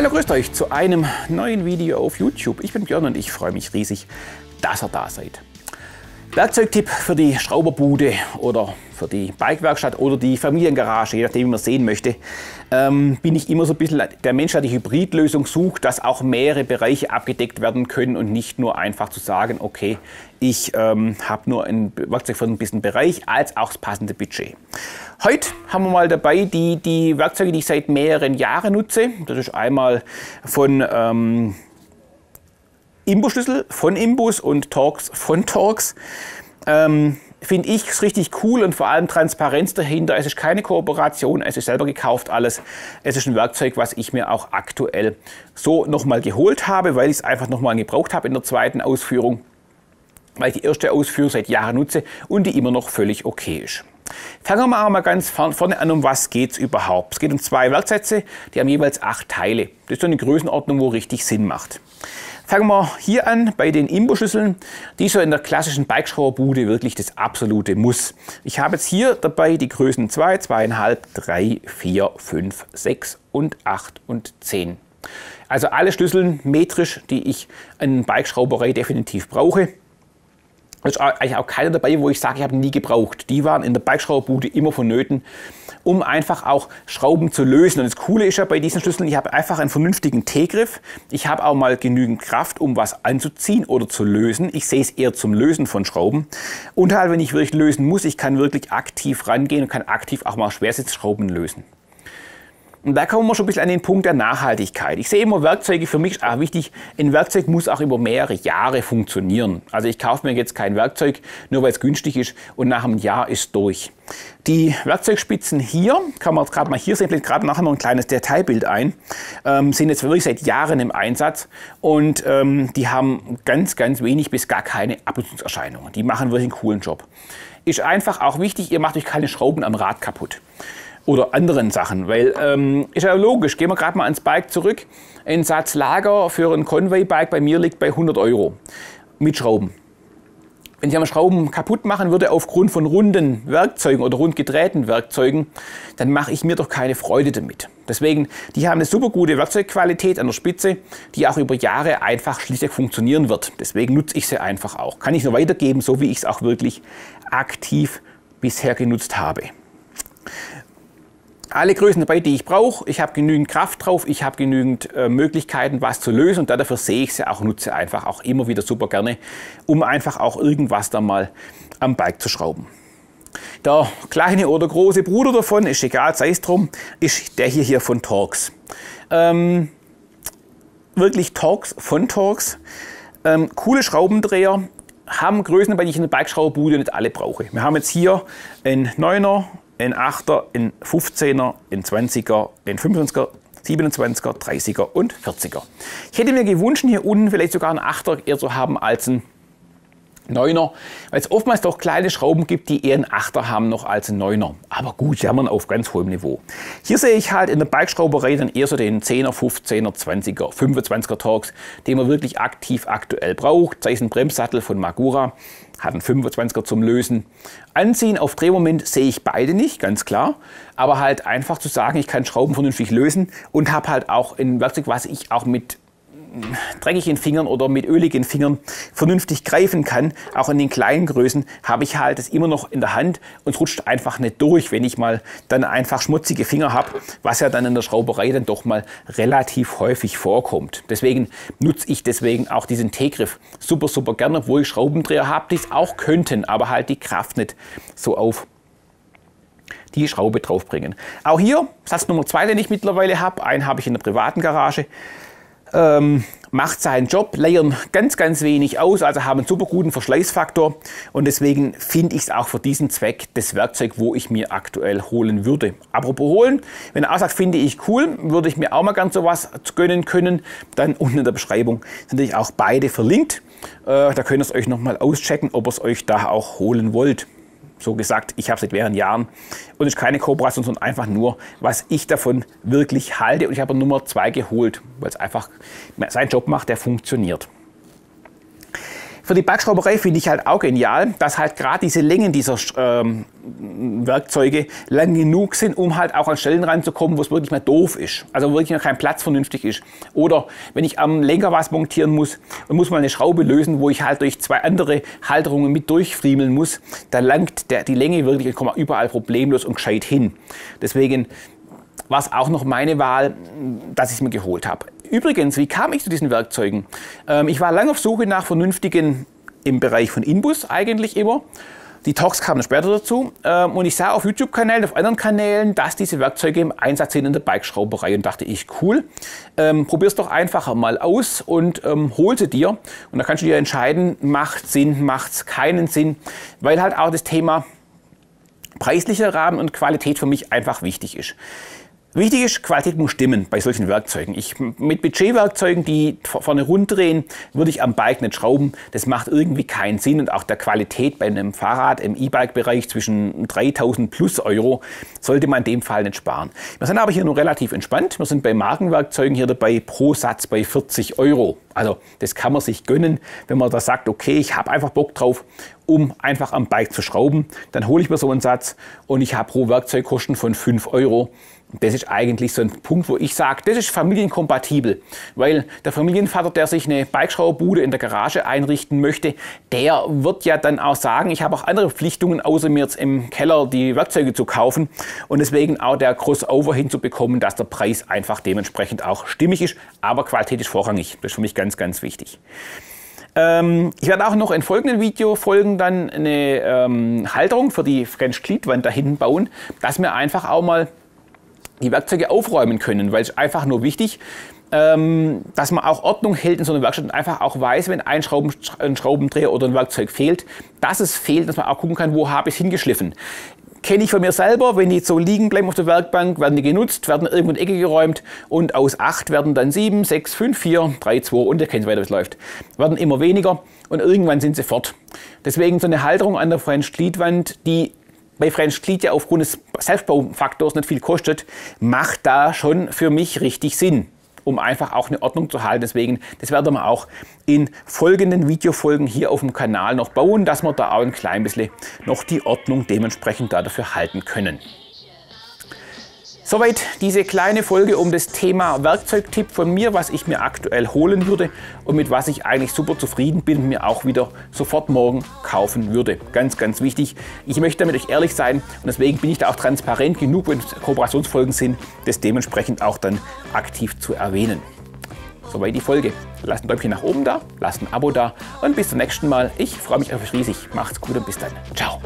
Hallo, grüßt euch zu einem neuen Video auf YouTube. Ich bin Björn und ich freue mich riesig, dass ihr da seid. Werkzeugtipp für die Schrauberbude oder für die Bikewerkstatt oder die Familiengarage, je nachdem, wie man es sehen möchte, bin ich immer so ein bisschen der Mensch, der die Hybridlösung sucht, dass auch mehrere Bereiche abgedeckt werden können und nicht nur einfach zu sagen, okay, ich habe nur ein Werkzeug für einen bestimmten Bereich, als auch das passende Budget. Heute haben wir mal dabei die Werkzeuge, die ich seit mehreren Jahren nutze. Das ist einmal von Inbus-Schlüssel von Inbus und Torx von Torx. Finde ich es richtig cool und vor allem Transparenz dahinter. Es ist keine Kooperation, es ist selber gekauft alles. Es ist ein Werkzeug, was ich mir auch aktuell so nochmal geholt habe, weil ich es einfach nochmal gebraucht habe in der zweiten Ausführung, weil ich die erste Ausführung seit Jahren nutze und die immer noch völlig okay ist. Fangen wir mal ganz vorne an, um was geht es überhaupt. Es geht um zwei Werksätze, die haben jeweils 8 Teile. Das ist so eine Größenordnung, wo richtig Sinn macht. Fangen wir hier an bei den Inbus-Schlüsseln, die so in der klassischen Bikeschrauberbude wirklich das absolute Muss. Ich habe jetzt hier dabei die Größen 2, 2,5, 3, 4, 5, 6 und 8 und 10. Also alle Schlüsseln metrisch, die ich in Bikeschrauberei definitiv brauche. Da ist eigentlich auch keiner dabei, wo ich sage, ich habe ihn nie gebraucht. Die waren in der Bikeschrauberbude immer vonnöten, um einfach auch Schrauben zu lösen. Und das Coole ist ja bei diesen Schlüsseln, ich habe einfach einen vernünftigen T-Griff. Ich habe auch mal genügend Kraft, um was anzuziehen oder zu lösen. Ich sehe es eher zum Lösen von Schrauben. Und halt, wenn ich wirklich lösen muss, ich kann wirklich aktiv rangehen und kann aktiv auch mal Schwersitzschrauben lösen. Und da kommen wir schon ein bisschen an den Punkt der Nachhaltigkeit. Ich sehe immer Werkzeuge, für mich ist auch wichtig, ein Werkzeug muss auch über mehrere Jahre funktionieren. Also ich kaufe mir jetzt kein Werkzeug, nur weil es günstig ist und nach einem Jahr ist es durch. Die Werkzeugspitzen hier, kann man gerade mal hier sehen, blendet gerade nachher noch ein kleines Detailbild ein, sind jetzt wirklich seit Jahren im Einsatz und die haben ganz, ganz wenig bis gar keine Abnutzungserscheinungen. Die machen wirklich einen coolen Job. Ist einfach auch wichtig, ihr macht euch keine Schrauben am Rad kaputt. Oder anderen Sachen, weil ist ja logisch, gehen wir gerade mal ans Bike zurück. Ein Satz Lager für ein Conway-Bike bei mir liegt bei 100 € mit Schrauben. Wenn ich mal Schrauben kaputt machen würde aufgrund von runden Werkzeugen oder rund gedrehten Werkzeugen, dann mache ich mir doch keine Freude damit. Deswegen, die haben eine super gute Werkzeugqualität an der Spitze, die auch über Jahre einfach schlichtweg funktionieren wird. Deswegen nutze ich sie einfach auch. Kann ich nur weitergeben, so wie ich es auch wirklich aktiv bisher genutzt habe. Alle Größen dabei, die ich brauche, ich habe genügend Kraft drauf, ich habe genügend Möglichkeiten, was zu lösen und dafür sehe ich sie auch, nutze einfach auch immer wieder super gerne, um einfach auch irgendwas da mal am Bike zu schrauben. Der kleine oder große Bruder davon, ist egal, sei es drum, ist der hier von Torx. Wirklich Torx von Torx, coole Schraubendreher, haben Größen, bei denen ich in der Bikeschrauberbude nicht alle brauche. Wir haben jetzt hier einen 9er, ein 8er, ein 15er, ein 20er, ein 25er, 27er, 30er und 40er. Ich hätte mir gewünscht, hier unten vielleicht sogar einen 8er eher zu haben als einen 9er, weil es oftmals doch kleine Schrauben gibt, die eher einen 8er haben noch als einen 9er. Aber gut, die haben wir auf ganz hohem Niveau. Hier sehe ich halt in der Bikeschrauberei dann eher so den 10er, 15er, 20er, 25er Torx, den man wirklich aktiv aktuell braucht. Sei es ein Bremssattel von Magura, hat einen 25er zum Lösen. Anziehen auf Drehmoment sehe ich beide nicht, ganz klar. Aber halt einfach zu sagen, ich kann Schrauben vernünftig lösen und habe halt auch ein Werkzeug, was ich auch mit dreckigen Fingern oder mit öligen Fingern vernünftig greifen kann. Auch in den kleinen Größen habe ich halt das immer noch in der Hand und es rutscht einfach nicht durch, wenn ich mal dann einfach schmutzige Finger habe, was ja dann in der Schrauberei dann doch mal relativ häufig vorkommt. Deswegen nutze ich deswegen auch diesen T-Griff super, super gerne, obwohl ich Schraubendreher habe, die es auch könnten, aber halt die Kraft nicht so auf die Schraube draufbringen. Auch hier, Satz Nummer 2, den ich mittlerweile habe, einen habe ich in der privaten Garage. Macht seinen Job, layern ganz, ganz wenig aus, also haben einen super guten Verschleißfaktor und deswegen finde ich es auch für diesen Zweck das Werkzeug, wo ich mir aktuell holen würde. Apropos holen, wenn ihr auch sagt, finde ich cool, würde ich mir auch mal ganz sowas gönnen können, dann unten in der Beschreibung sind natürlich auch beide verlinkt. Da könnt ihr es euch nochmal auschecken, ob ihr es euch da auch holen wollt. So gesagt, ich habe seit mehreren Jahren und es ist keine Kooperation, sondern einfach nur, was ich davon wirklich halte. Und ich habe Nummer 2 geholt, weil es einfach seinen Job macht, der funktioniert. Für die Backschrauberei finde ich halt auch genial, dass halt gerade diese Längen dieser Werkzeuge lang genug sind, um halt auch an Stellen ranzukommen, wo es wirklich mal doof ist. Also wirklich noch kein Platz vernünftig ist. Oder wenn ich am Lenker was montieren muss und muss mal eine Schraube lösen, wo ich halt durch zwei andere Halterungen mit durchfriemeln muss, da langt die Länge wirklich und komme überall problemlos und gescheit hin. Deswegen war es auch noch meine Wahl, dass ich es mir geholt habe. Übrigens, wie kam ich zu diesen Werkzeugen? Ich war lange auf Suche nach vernünftigen im Bereich von Inbus eigentlich immer. Die Torx kamen später dazu und ich sah auf YouTube-Kanälen, auf anderen Kanälen, dass diese Werkzeuge im Einsatz sind in der Bikeschrauberei und dachte ich, cool, probier's doch einfacher mal aus und hol sie dir. Und da kannst du dir entscheiden, macht Sinn, macht's keinen Sinn, weil halt auch das Thema preislicher Rahmen und Qualität für mich einfach wichtig ist. Wichtig ist, Qualität muss stimmen bei solchen Werkzeugen. Mit Budgetwerkzeugen, die vorne runddrehen, würde ich am Bike nicht schrauben. Das macht irgendwie keinen Sinn und auch der Qualität bei einem Fahrrad im E-Bike-Bereich zwischen 3.000 plus Euro sollte man in dem Fall nicht sparen. Wir sind aber hier nur relativ entspannt. Wir sind bei Markenwerkzeugen hier dabei pro Satz bei 40 Euro. Also das kann man sich gönnen, wenn man da sagt, okay, ich habe einfach Bock drauf, um einfach am Bike zu schrauben. Dann hole ich mir so einen Satz und ich habe pro Werkzeug Kosten von 5 Euro. Das ist eigentlich so ein Punkt, wo ich sage, das ist familienkompatibel, weil der Familienvater, der sich eine Bikeschrauberbude in der Garage einrichten möchte, der wird ja dann auch sagen, ich habe auch andere Verpflichtungen, außer mir jetzt im Keller die Werkzeuge zu kaufen und deswegen auch der Crossover hinzubekommen, dass der Preis einfach dementsprechend auch stimmig ist, aber Qualität ist vorrangig. Das ist für mich ganz, ganz wichtig. Ich werde auch noch in folgenden Videofolgen dann eine Halterung für die French-Cleat-Wand da hinten bauen, dass wir einfach auch mal die Werkzeuge aufräumen können, weil es einfach nur wichtig, dass man auch Ordnung hält in so einer Werkstatt und einfach auch weiß, wenn ein Schraubendreher oder ein Werkzeug fehlt, dass es fehlt, dass man auch gucken kann, wo habe ich es hingeschliffen. Kenne ich von mir selber, wenn die jetzt so liegen bleiben auf der Werkbank, werden die genutzt, werden irgendwo in die Ecke geräumt und aus 8 werden dann 7, 6, 5, 4, 3, 2 und ihr kennt weiter, wie es läuft. Werden immer weniger und irgendwann sind sie fort. Deswegen so eine Halterung an der French-Cleat-Wand, die bei French-Cleat ja aufgrund des Selbstbaufaktors nicht viel kostet, macht da schon für mich richtig Sinn, um einfach auch eine Ordnung zu halten. Deswegen, das werden wir auch in folgenden Videofolgen hier auf dem Kanal noch bauen, dass wir da auch ein klein bisschen noch die Ordnung dementsprechend dafür halten können. Soweit diese kleine Folge um das Thema Werkzeugtipp von mir, was ich mir aktuell holen würde und mit was ich eigentlich super zufrieden bin und mir auch wieder sofort morgen kaufen würde. Ganz, ganz wichtig. Ich möchte damit euch ehrlich sein und deswegen bin ich da auch transparent genug, wenn es Kooperationsfolgen sind, das dementsprechend auch dann aktiv zu erwähnen. Soweit die Folge. Lasst ein Däumchen nach oben da, lasst ein Abo da und bis zum nächsten Mal. Ich freue mich auf euch riesig. Macht's gut und bis dann. Ciao.